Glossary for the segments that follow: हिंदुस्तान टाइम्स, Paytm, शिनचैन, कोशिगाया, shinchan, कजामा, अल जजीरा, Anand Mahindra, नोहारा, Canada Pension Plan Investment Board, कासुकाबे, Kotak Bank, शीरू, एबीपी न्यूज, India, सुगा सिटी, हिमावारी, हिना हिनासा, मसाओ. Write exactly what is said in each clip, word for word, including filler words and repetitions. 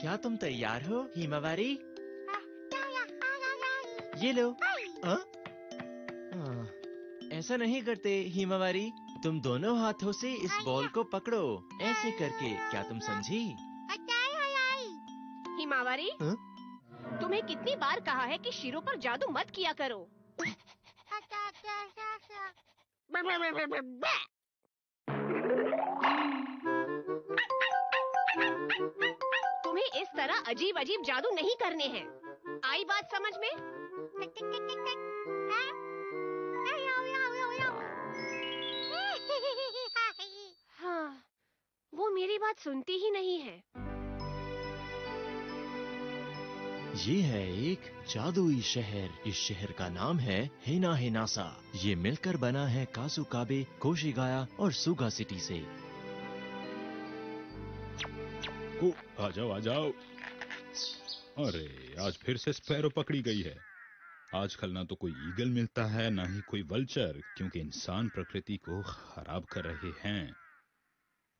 क्या तुम तैयार हो हिमावारी? ये लो। आ? आ, ऐसा नहीं करते हिमावारी, तुम दोनों हाथों से इस बॉल को पकड़ो ऐसे करके, क्या तुम समझी? हिमावारी आ? तुम्हें कितनी बार कहा है कि शीरों पर जादू मत किया करो। तुम्हें इस तरह अजीब अजीब जादू नहीं करने हैं। आई बात समझ में? हाँ, वो मेरी बात सुनती ही नहीं है। ये है एक जादुई शहर। इस शहर का नाम है हिना हिनासा। ये मिलकर बना है कासुकाबे, कोशिगाया और सुगा सिटी से। ओ, आ जाओ आ जाओ। अरे आज फिर से स्पैरो पकड़ी गई है। आजकल ना तो कोई ईगल मिलता है ना ही कोई वल्चर, क्योंकि इंसान प्रकृति को खराब कर रहे हैं।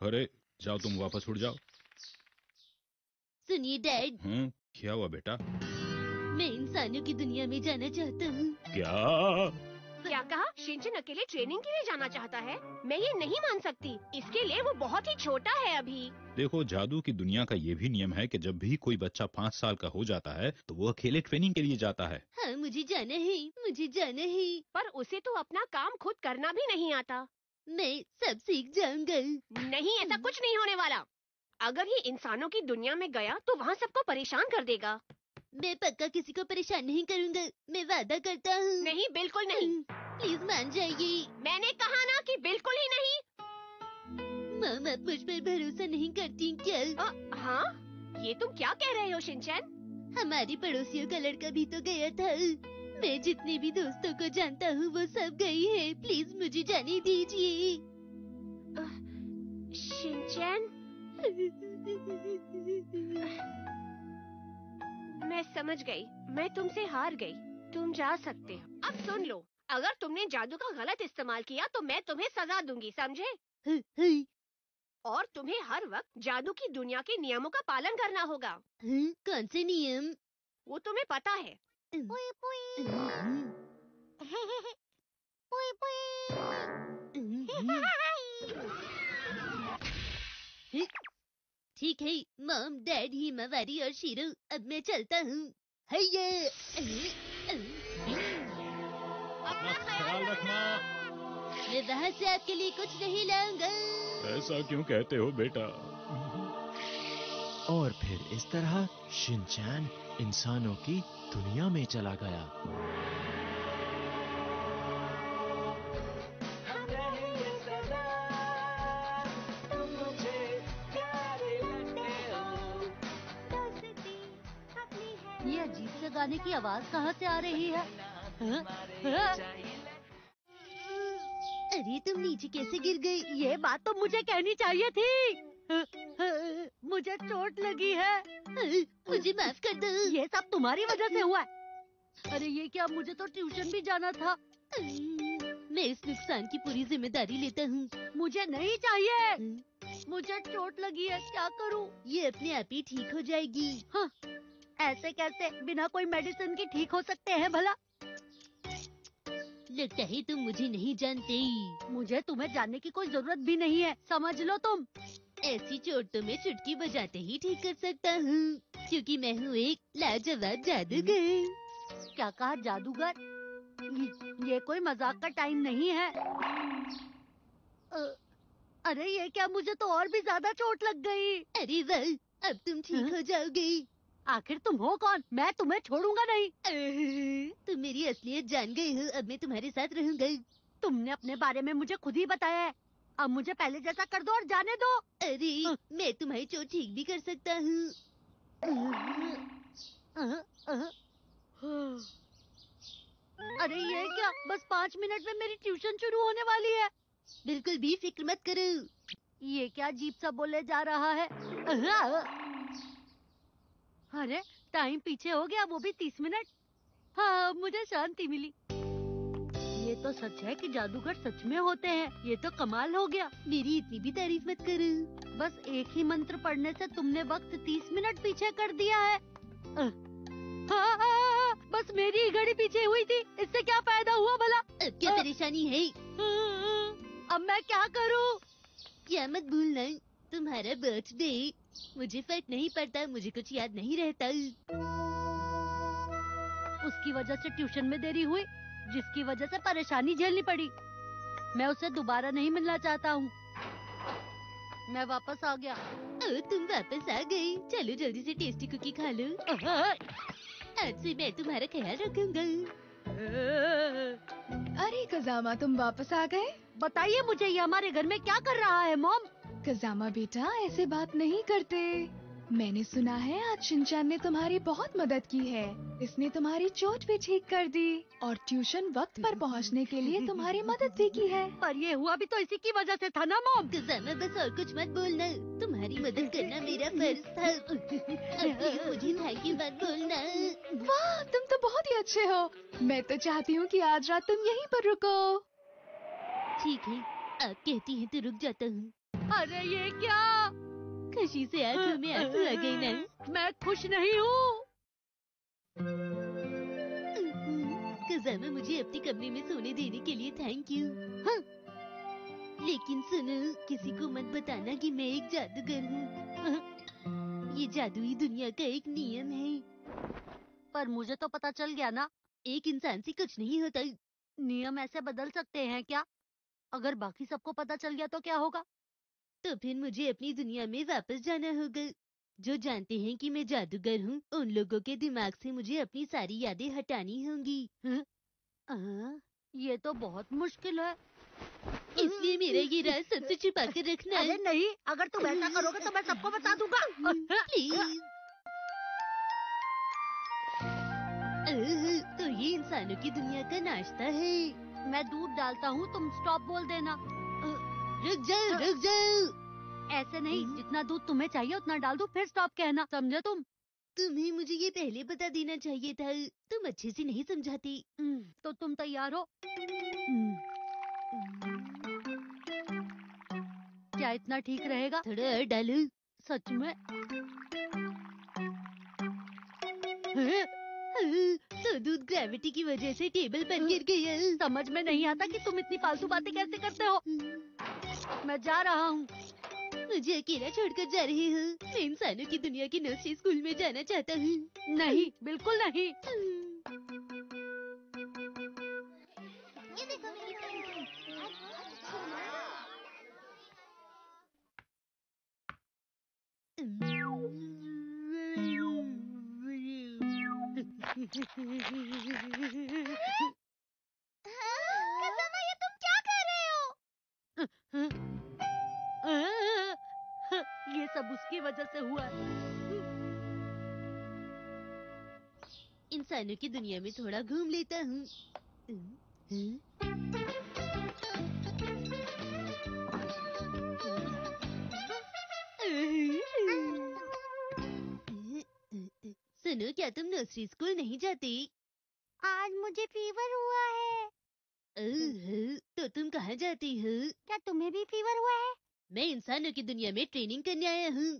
अरे जाओ तुम वापस उड़ जाओ। सुनिए डैड। हम्म, क्या हुआ बेटा? मैं इंसानों की दुनिया में जाना चाहता हूँ। क्या क्या कहा? शिनचैन अकेले ट्रेनिंग के लिए जाना चाहता है? मैं ये नहीं मान सकती, इसके लिए वो बहुत ही छोटा है अभी। देखो जादू की दुनिया का ये भी नियम है कि जब भी कोई बच्चा पाँच साल का हो जाता है तो वो अकेले ट्रेनिंग के लिए जाता है। हाँ, मुझे जाना है मुझे जाना है। पर उसे तो अपना काम खुद करना भी नहीं आता। मैं सब सीख जाऊंगा। नहीं, ऐसा कुछ नहीं होने वाला। अगर ये इंसानों की दुनिया में गया तो वहाँ सबको परेशान कर देगा। मैं पक्का किसी को परेशान नहीं करूँगा, मैं वादा करता हूँ। नहीं, बिल्कुल नहीं। प्लीज मान जाइए। मैंने कहा ना कि बिल्कुल ही नहीं। मामा मुझ पर भरोसा नहीं करती क्या? आ, हाँ, ये तुम क्या कह रहे हो शिनचैन? हमारी पड़ोसियों का लड़का भी तो गया था। मैं जितने भी दोस्तों को जानता हूँ वो सब गयी है। प्लीज मुझे जाने दीजिए। शिनचैन, मैं समझ गई, मैं तुमसे हार गई। तुम जा सकते हो। अब सुन लो, अगर तुमने जादू का गलत इस्तेमाल किया तो मैं तुम्हें सजा दूंगी, समझे? और तुम्हें हर वक्त जादू की दुनिया के नियमों का पालन करना होगा। कौन से नियम? वो तुम्हें पता है। पुई पुई। पुई पुई। ठीक है मॉम डैड, हिमावारी और शीरू, अब मैं चलता हूँ। अपना ख्याल रखना। मैं वहाँ से आपके लिए कुछ नहीं लाऊंगा। ऐसा क्यों कहते हो बेटा? और फिर इस तरह शिनचैन इंसानों की दुनिया में चला गया। गाने की आवाज कहाँ से आ रही है? हा? हा? अरे तुम नीचे कैसे गिर गई? ये बात तो मुझे कहनी चाहिए थी। हा? हा? मुझे चोट लगी है। हा? मुझे माफ कर दो। ये सब तुम्हारी वजह से हुआ है। अरे ये क्या, मुझे तो ट्यूशन भी जाना था। मैं इस नुकसान की पूरी जिम्मेदारी लेता हूँ। मुझे नहीं चाहिए। हा? मुझे चोट लगी है, क्या करूँ? ये अपने आप ही ठीक हो जाएगी। हाँ, ऐसे कैसे? बिना कोई मेडिसिन के ठीक हो सकते हैं भला? लगता है तुम मुझे नहीं जानते। मुझे तुम्हें जानने की कोई जरूरत भी नहीं है, समझ लो तुम। ऐसी चोट तो मैं चुटकी बजाते ही ठीक कर सकता हूँ, क्योंकि मैं हूँ एक लाजवाब जादूगर। क्या कहा? जादूगर? ये, ये कोई मजाक का टाइम नहीं है। अ, अरे ये क्या, मुझे तो और भी ज्यादा चोट लग गई। अरे वाह, अब तुम ठीक हो जाओगे। आखिर तुम हो कौन? मैं तुम्हें छोड़ूंगा नहीं। तुम मेरी असलियत जान गई हो, अब मैं तुम्हारे साथ रहूंगा। तुमने अपने बारे में मुझे खुद ही बताया है, अब मुझे पहले जैसा कर दो और जाने दो। अरे मैं तुम्हारी चोट ठीक भी कर सकता हूँ। अरे ये क्या, बस पाँच मिनट में मेरी ट्यूशन शुरू होने वाली है। बिल्कुल भी फिक्र मत करो। ये क्या अजीब सा बोले जा रहा है। अरे टाइम पीछे हो गया, वो भी तीस मिनट। हाँ, मुझे शांति मिली। ये तो सच है कि जादूगर सच में होते हैं। ये तो कमाल हो गया। मेरी इतनी भी तारीफ मत करो। बस एक ही मंत्र पढ़ने से तुमने वक्त तीस मिनट पीछे कर दिया है। हाँ, हाँ, बस मेरी ही घड़ी पीछे हुई थी, इससे क्या फायदा हुआ भला? क्या परेशानी है? अब मैं क्या करूँ? क्या मत भूलना तुम्हारा बर्थडे। मुझे फर्क नहीं पड़ता, मुझे कुछ याद नहीं रहता। उसकी वजह से ट्यूशन में देरी हुई, जिसकी वजह से परेशानी झेलनी पड़ी। मैं उसे दोबारा नहीं मिलना चाहता हूँ। मैं वापस आ गया। ओ, तुम वापस आ गई? चलो जल्दी से टेस्टी कुकी खा लो। आज से मैं तुम्हारा ख्याल रखूंगा। अरे कजामा, तुम वापस आ गए? बताइए मुझे, ये हमारे घर में क्या कर रहा है मॉम? कजामा बेटा, ऐसे बात नहीं करते। मैंने सुना है आज शिनचान ने तुम्हारी बहुत मदद की है। इसने तुम्हारी चोट भी ठीक कर दी और ट्यूशन वक्त पर पहुंचने के लिए तुम्हारी मदद भी की है। पर ये हुआ भी तो इसी की वजह से था ना मॉम? कजामा बस और कुछ मत बोलना, तुम्हारी मदद करना मेरा फर्ज था। अब मुझे भाई की बात बोलना। वाह, तुम तो बहुत ही अच्छे हो। मैं तो चाहती हूँ कि आज रात तुम यहीं पर रुको। ठीक है, आप कहती है तो रुक जाता हूँ। अरे ये क्या? खुशी से आंखों में आंसू आ गए ना? मैं खुश नहीं हूँ। कजामा, मुझे अपने कमरे में सोने देने के लिए थैंक यू। हाँ। लेकिन सुनो, किसी को मत बताना कि मैं एक जादूगर हूँ। ये जादुई दुनिया का एक नियम है। पर मुझे तो पता चल गया ना, एक इंसान से कुछ नहीं होता। नियम ऐसे बदल सकते हैं क्या? अगर बाकी सबको पता चल गया तो क्या होगा? तो फिर मुझे अपनी दुनिया में वापस जाना होगा। जो जानते हैं कि मैं जादूगर हूँ, उन लोगों के दिमाग से मुझे अपनी सारी यादें हटानी होंगी। हाँ? आ, ये तो बहुत मुश्किल है। इसलिए मेरा ये राज सबसे छुपा कर रखना। अरे नहीं, अगर तुम ऐसा करोगे तो मैं सबको बता दूंगा। प्लीज। तो ये इंसानों की दुनिया का नाश्ता है। मैं दूध डालता हूँ, तुम स्टॉप बोल देना। रुक जाओ, रुक जाओ। ऐसे नहीं, जितना दूध तुम्हें चाहिए उतना डाल दो, फिर स्टॉप कहना। समझे तुम? तुम्हें मुझे ये पहले बता देना चाहिए था, तुम अच्छे से नहीं समझाती। तो तुम तैयार हो? क्या इतना ठीक रहेगा? थोड़ा और डालो। सच में? तो दूध ग्रेविटी की वजह से टेबल पर गिर गया। समझ में नहीं आता कि तुम इतनी फालतू बातें कैसे करते हो। मैं जा रहा हूँ। मुझे अकेला छोड़कर जा रही हूँ। मैं इंसानों की दुनिया के नर्सरी स्कूल में जाना चाहता हूँ। नहीं, बिल्कुल नहीं। कजामा, ये तुम क्या कर रहे हो? ये सब उसकी वजह से हुआ। इंसानों की दुनिया में थोड़ा घूम लेता हूँ। सुनो, क्या तुम नर्सरी स्कूल नहीं जाती? आज मुझे फीवर हुआ है। तो तुम कहाँ जाती हो? क्या तुम्हें भी फीवर हुआ है? मैं इंसानों की दुनिया में ट्रेनिंग करने आया हूँ।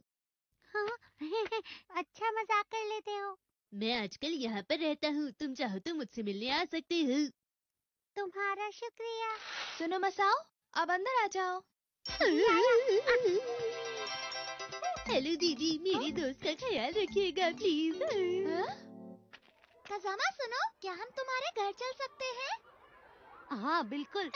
अच्छा मजाक कर लेते हो। मैं आजकल यहाँ पर रहता हूँ, तुम चाहो तो मुझसे मिलने आ सकते हो। तुम्हारा शुक्रिया। सुनो मसाओ, अब अंदर आ जाओ। हेलो दीदी, मेरे दोस्त का ख्याल रखिएगा प्लीज। कजामा सुनो, क्या हम तुम्हारे घर चल सकते हैं? हाँ बिल्कुल।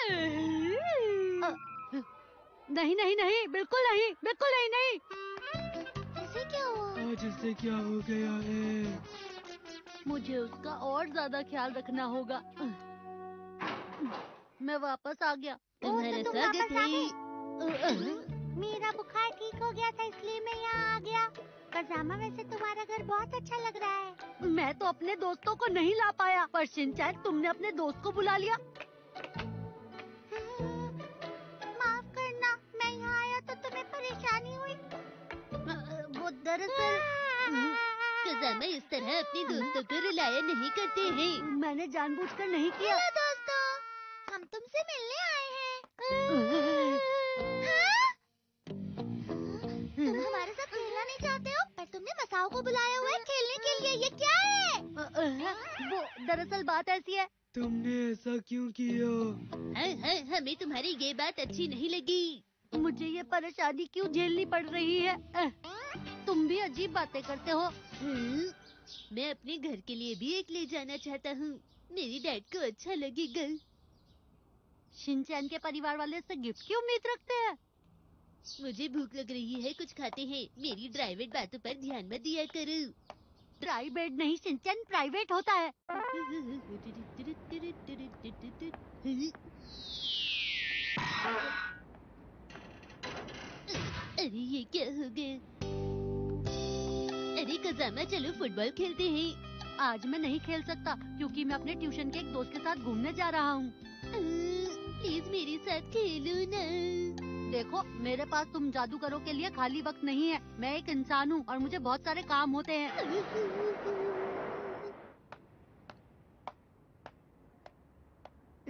नहीं नहीं नहीं, बिल्कुल नहीं, बिल्कुल नहीं नहीं। इसे क्या हुआ? आज इसे क्या हो गया है? मुझे उसका और ज्यादा ख्याल रखना होगा। मैं वापस आ गया। तुम्हारा स्वागत है। मेरा बुखार ठीक हो गया था, इसलिए मैं यहाँ आ गया। कजामा, वैसे तुम्हारा घर बहुत अच्छा लग रहा है। मैं तो अपने दोस्तों को नहीं ला पाया, पर शिनचैन तुमने अपने दोस्त को बुला लिया। कजामा, इस तरह अपने दोस्तों को रिलाया नहीं करते हैं। मैंने जानबूझकर नहीं किया। हेलो दोस्तों, हम तुमसे मिलने आए हैं। हाँ? बुलाया हुआ है खेलने के लिए, ये क्या है? वो दरअसल बात ऐसी है। तुमने ऐसा क्यों किया? हाँ, हाँ, हमें तुम्हारी ये बात अच्छी नहीं लगी। मुझे ये परेशानी क्यों झेलनी पड़ रही है? तुम भी अजीब बातें करते हो। मैं अपने घर के लिए भी एक ले जाना चाहता हूँ, मेरी डैड को अच्छा लगेगा। शिनचैन के परिवार वाले से गिफ्ट की उम्मीद रखते हैं। मुझे भूख लग रही है, कुछ खाते हैं। मेरी प्राइवेट बातों पर ध्यान मत दिया करो। प्राइवेट नहीं शिनचैन, प्राइवेट होता है। अरे ये क्या हो गया? अरे कजामा, चलो फुटबॉल खेलते हैं। आज मैं नहीं खेल सकता क्योंकि मैं अपने ट्यूशन के एक दोस्त के साथ घूमने जा रहा हूँ। प्लीज मेरे साथ खेलो ना। देखो, मेरे पास तुम जादूगरों के लिए खाली वक्त नहीं है। मैं एक इंसान हूँ और मुझे बहुत सारे काम होते हैं।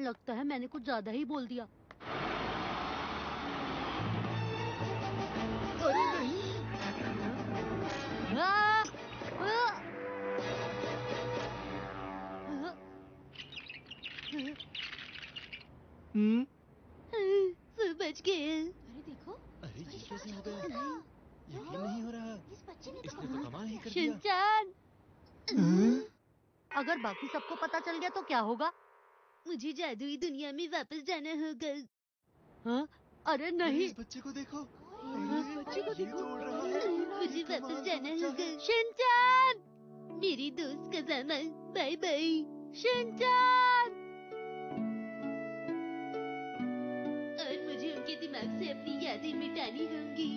लगता है मैंने कुछ ज्यादा ही बोल दिया। हम्म, बच गए। अरे देखो, अरे ये कैसे हो गया? यकीन नहीं हो रहा, इस बच्चे ने तो कमाल ही कर दिया। शिनचैन, अगर बाकी सबको पता चल गया तो क्या होगा? मुझे जादुई दुनिया में वापस जाना होगा। हाँ, अरे नहीं, इस बच्चे को देखो, इस बच्चे को देखो, मुझे वापस जाना होगा। शिनचैन, मेरी दोस्त कजामा, बाय बाय। शिनचैन, दिमाग से अपनी यादें मिटानी होंगी।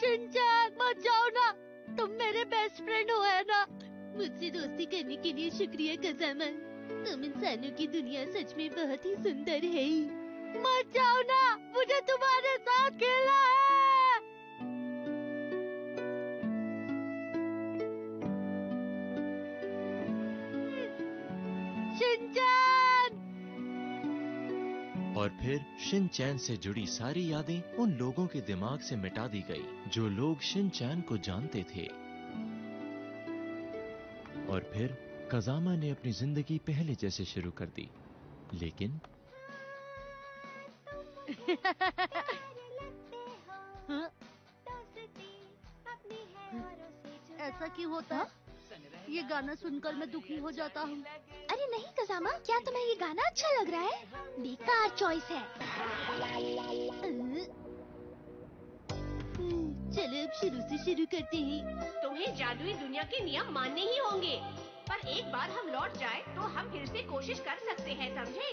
शिनचैन, मत जाओ ना, तुम मेरे बेस्ट फ्रेंड हो, है ना? मुझसे दोस्ती करने के लिए शुक्रिया कजामा, तुम इंसानों की दुनिया सच में बहुत ही सुंदर है। मत जाओ ना, मुझे तुम्हारे साथ खेलना है। शिनचैन। और फिर शिनचैन से जुड़ी सारी यादें उन लोगों के दिमाग से मिटा दी गई जो लोग शिनचैन को जानते थे। और फिर कजामा ने अपनी जिंदगी पहले जैसे शुरू कर दी, लेकिन ऐसा क्यों होता? ये गाना सुनकर मैं दुखी हो जाता हूँ। अरे नहीं कजामा, क्या तुम्हें ये गाना अच्छा लग रहा है? बेकार चॉइस है। चलो अब शुरू से शुरू करते हैं। तुम्हें जादुई दुनिया के नियम मानने ही होंगे, पर एक बार हम लौट जाए तो हम फिर से कोशिश कर सकते हैं, समझे?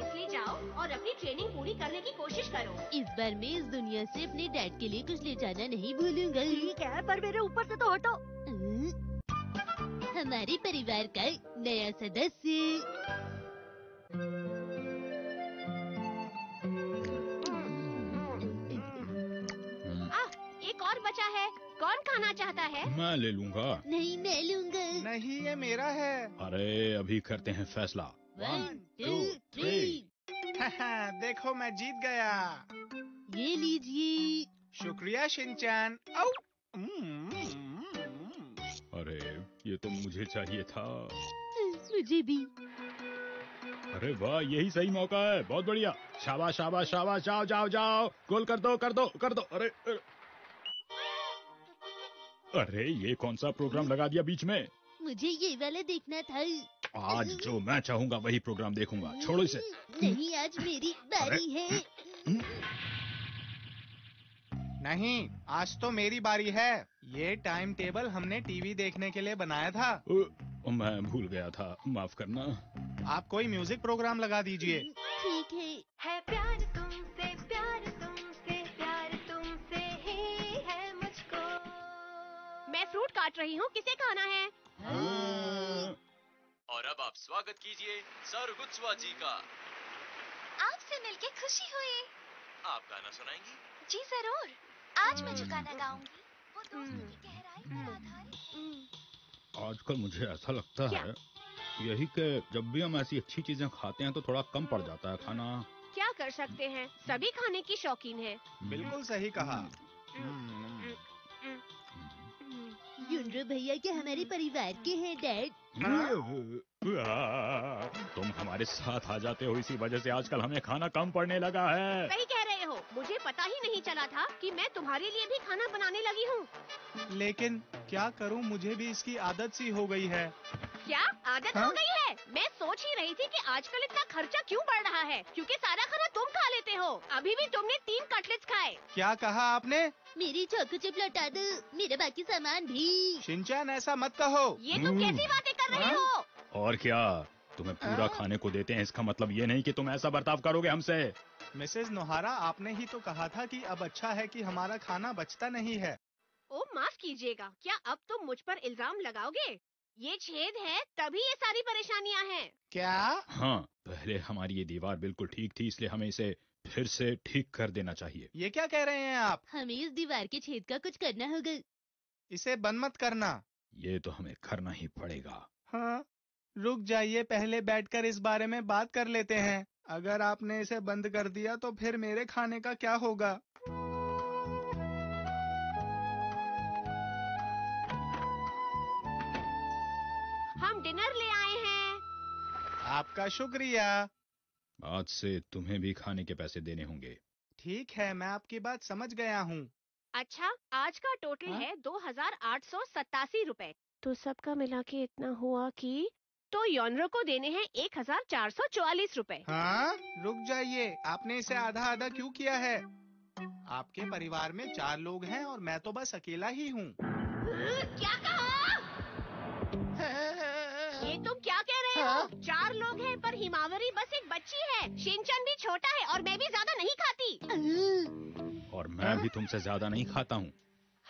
इसलिए जाओ और अपनी ट्रेनिंग पूरी करने की कोशिश करो। इस बार मैं इस दुनिया से अपने डैड के लिए कुछ ले जाना नहीं भूलूंगा। ठीक है, पर मेरे ऊपर से तो हटो। हमारे परिवार का नया सदस्य। आह, एक और बचा है, कौन खाना चाहता है? मैं ले लूँगा। नहीं, मैं लूँगा। नहीं, ये मेरा है। अरे अभी करते हैं फैसला। One two three. देखो, मैं जीत गया। ये लीजिए। शुक्रिया शिनचैन। अरे ये तो मुझे चाहिए था। मुझे भी। अरे वाह, यही सही मौका है, बहुत बढ़िया। शाबाश शाबाश शाबाश, जाओ जाओ जाओ, गोल कर दो कर दो कर दो। अरे अरे ये कौन सा प्रोग्राम लगा दिया बीच में? मुझे ये वाला देखना था। आज जो मैं चाहूँगा वही प्रोग्राम देखूंगा, छोड़ो इसे। नहीं, आज मेरी बारी है। नहीं, आज तो मेरी बारी है। ये टाइम टेबल हमने टीवी देखने के लिए बनाया था। ओ, मैं भूल गया था, माफ करना। आप कोई म्यूजिक प्रोग्राम लगा दीजिए। ठीक है। है प्यार तुमसे, प्यार तुमसे, प्यार तुमसे ही है मुझको। मैं फ्रूट काट रही हूँ, किसे खाना है? हाँ। और अब आप स्वागत कीजिए सर गुत्सवा जी का। आपसे मिलके खुशी हुई। आप गाना सुनाएंगी? जी जरूर, आज मैं जो गाना गाऊंगी वो दोस्ती की गहराई पर आधारित है। आजकल मुझे ऐसा लगता क्या? है यही कि जब भी हम ऐसी अच्छी चीजें खाते हैं तो थोड़ा कम पड़ जाता है खाना। क्या कर सकते हैं, सभी खाने की शौकीन है। बिल्कुल सही कहा। चुनरू भैया के हमारे परिवार के हैं डैड। तुम हमारे साथ आ जाते हो, इसी वजह से आजकल हमें खाना कम पड़ने लगा है। सही कह रहे हो, मुझे पता ही नहीं चला था कि मैं तुम्हारे लिए भी खाना बनाने लगी हूँ। लेकिन क्या करूँ, मुझे भी इसकी आदत सी हो गई है। क्या आदत हा? हो गई है? मैं सोच ही रही थी कि आजकल इतना खर्चा क्यों बढ़ रहा है, क्योंकि सारा खाना तुम खा लेते हो। अभी भी तुमने तीन कटलेट्स खाए। क्या कहा आपने? मेरी चोको चिप लौटा दो, मेरे बाकी सामान भी। शिनचैन ऐसा मत कहो। ये तुम कैसी बातें कर रहे हो? और क्या, तुम्हें पूरा खाने को देते हैं, इसका मतलब ये नहीं कि तुम ऐसा बर्ताव करोगे हमसे। मिसेज नोहारा, आपने ही तो कहा था कि अब अच्छा है कि हमारा खाना बचता नहीं है। ओ माफ कीजिएगा, क्या अब तुम मुझ पर इल्जाम लगाओगे? ये छेद है तभी ये सारी परेशानियां हैं। क्या? हाँ, पहले हमारी ये दीवार बिल्कुल ठीक थी, इसलिए हमें इसे फिर से ठीक कर देना चाहिए। ये क्या कह रहे हैं आप? हमें इस दीवार के छेद का कुछ करना होगा। इसे बंद मत करना। ये तो हमें करना ही पड़ेगा। हाँ, रुक जाइए, पहले बैठकर इस बारे में बात कर लेते हैं। अगर आपने इसे बंद कर दिया तो फिर मेरे खाने का क्या होगा? डिनर ले आए हैं। आपका शुक्रिया। आज से तुम्हें भी खाने के पैसे देने होंगे। ठीक है, मैं आपकी बात समझ गया हूँ। अच्छा, आज का टोटल है दो हजार आठ सौ सतासी रूपए, तो सबका मिला के इतना हुआ कि तो योनरो को देने हैं एक हजार चार सौ चौवालीस रूपए। हाँ, रुक जाइए, आपने इसे आधा आधा क्यों किया है? आपके परिवार में चार लोग हैं और मैं तो बस अकेला ही हूँ। क्या कहा? ये तुम क्या कह रहे हो? चार लोग हैं पर हिमावरी बस एक बच्ची है, शिनचैन भी छोटा है और मैं भी ज्यादा नहीं खाती। और मैं भी तुमसे ज्यादा नहीं खाता हूँ।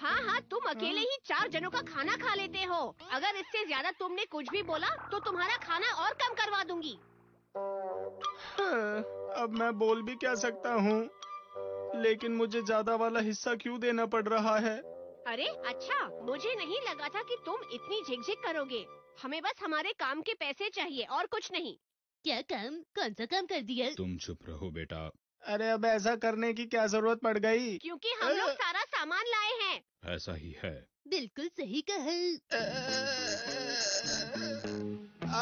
हाँ हाँ, तुम अकेले ही चार जनों का खाना खा लेते हो। अगर इससे ज्यादा तुमने कुछ भी बोला तो तुम्हारा खाना और कम करवा दूंगी। अब मैं बोल भी क्या सकता हूँ, लेकिन मुझे ज्यादा वाला हिस्सा क्यों देना पड़ रहा है? अरे अच्छा, मुझे नहीं लगा था कि तुम इतनी झिकझिक करोगे। हमें बस हमारे काम के पैसे चाहिए और कुछ नहीं। क्या काम? कौन सा काम कर दिया? तुम चुप रहो बेटा। अरे अब ऐसा करने की क्या जरूरत पड़ गई? क्योंकि हम लोग सारा सामान लाए हैं। ऐसा ही है, बिल्कुल सही कहा।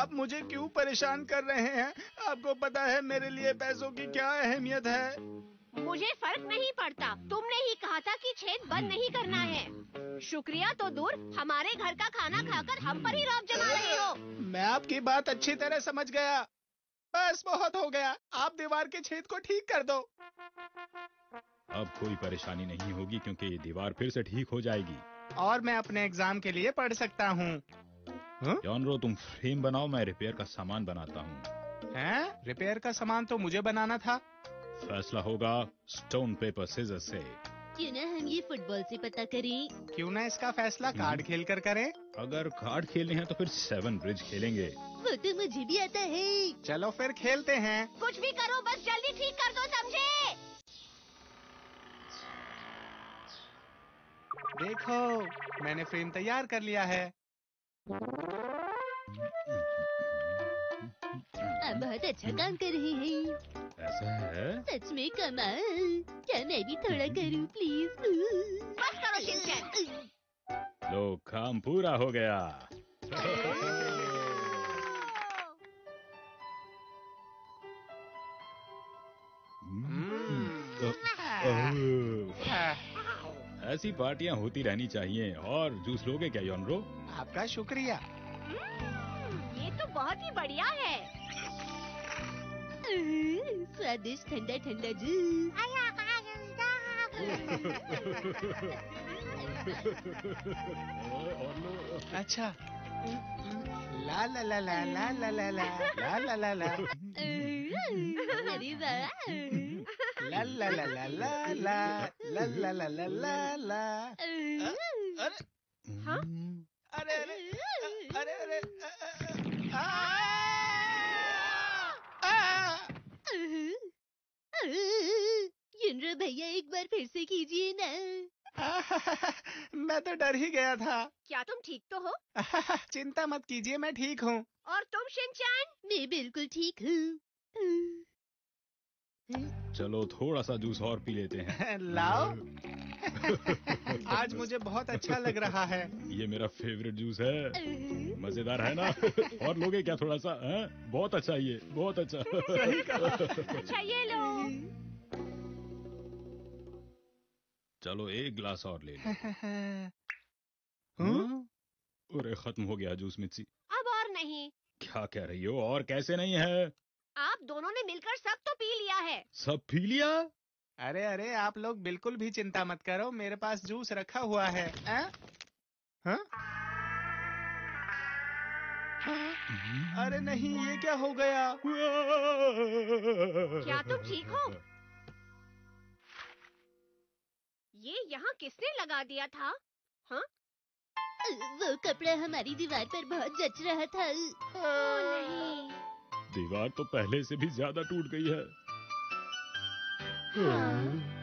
आप मुझे क्यों परेशान कर रहे हैं? आपको पता है मेरे लिए पैसों की क्या अहमियत है। मुझे फर्क नहीं पड़ता, तुमने ही कहा था कि छेद बंद नहीं करना है। शुक्रिया तो दूर, हमारे घर का खाना खाकर हम पर ही रौब जमा रहे हो। मैं आपकी बात अच्छी तरह समझ गया। बस बहुत हो गया, आप दीवार के छेद को ठीक कर दो। अब कोई परेशानी नहीं होगी क्योंकि ये दीवार फिर से ठीक हो जाएगी और मैं अपने एग्जाम के लिए पढ़ सकता हूँ। जॉनरो, तुम फ्रेम बनाओ, मैं रिपेयर का सामान बनाता हूँ। हैं? रिपेयर का सामान तो मुझे बनाना था। फैसला होगा स्टोन पेपर सीजर्स से। क्यों ना हम ये फुटबॉल से पता करें? क्यों ना इसका फैसला कार्ड खेल कर करें? अगर कार्ड खेलने हैं तो फिर सेवन ब्रिज खेलेंगे। वो तो मुझे भी आता है। चलो फिर खेलते हैं। कुछ भी करो, बस जल्दी ठीक कर दो, समझे? देखो, मैंने फ्रेम तैयार कर लिया है। आप बहुत अच्छा काम कर रहे हैं। ऐसा है? सच में कमाल। क्या मैं भी थोड़ा करूं प्लीज? बस करो शिनचैन। लो, काम पूरा हो गया। ऐसी पार्टियां होती रहनी चाहिए। और जूस लोगे क्या योनरो? आपका शुक्रिया। ये तो बहुत ही बढ़िया है, स्वादिष्ट ठंडा ठंडा जूस। अच्छा, ला ला ला ला ला ला ला ला ला ला ला। अरे वाह, ला ला ला ला ला ला ला ला ला ला। अरे अरे अरे अरे अरे योनरो भैया, एक बार फिर से कीजिए ना। मैं तो डर ही गया था। क्या तुम ठीक तो हो? चिंता मत कीजिए, मैं ठीक हूँ। और तुम शिनचैन? मैं बिल्कुल ठीक हूँ। चलो थोड़ा सा जूस और पी लेते हैं। लाओ। आज मुझे बहुत अच्छा लग रहा है। ये मेरा फेवरेट जूस है। मजेदार है ना? और लोगे क्या थोड़ा सा? है? बहुत अच्छा ये, बहुत अच्छा। सही कहा। अच्छा ये लो। चलो एक ग्लास और ले लो। हम्म? अरे खत्म हो गया जूस मिर्ची। अब और नहीं। क्या कह रही हो? और कैसे नहीं है? आप दोनों ने मिलकर सब तो पी लिया है। सब पी लिया? अरे अरे आप लोग बिल्कुल भी चिंता मत करो, मेरे पास जूस रखा हुआ है। आ? आ? आ? अरे नहीं, ये क्या हो गया? क्या तुम ठीक हो? ये यहाँ किसने लगा दिया था? हाँ? वो कपड़ा हमारी दीवार पर बहुत जच रहा था। ओ नहीं, दीवार तो पहले से भी ज्यादा टूट गई है। हाँ।